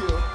you. Position.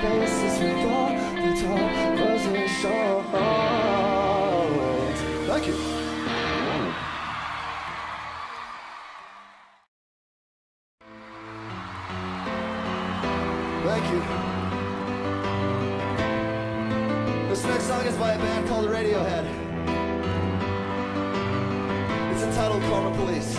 faces with all the top wasn't shown. Thank you. Thank you. This next song is by a band called Radiohead. It's entitled Karma Police.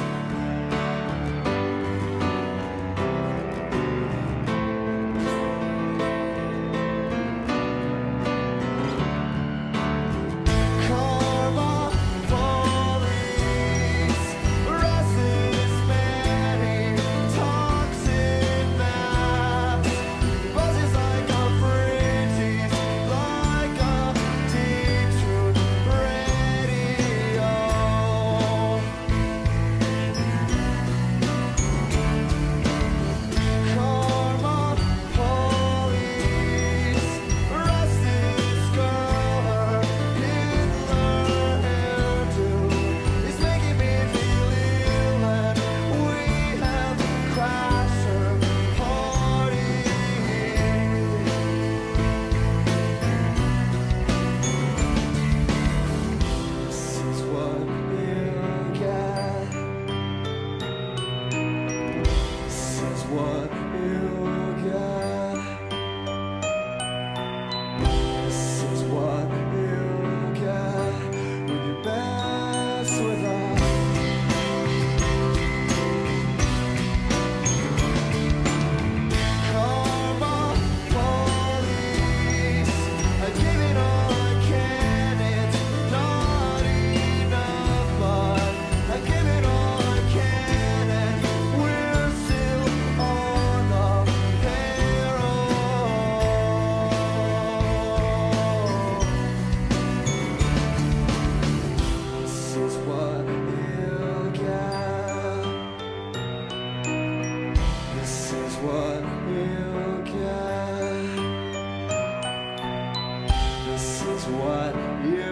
What you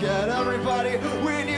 get, everybody, when you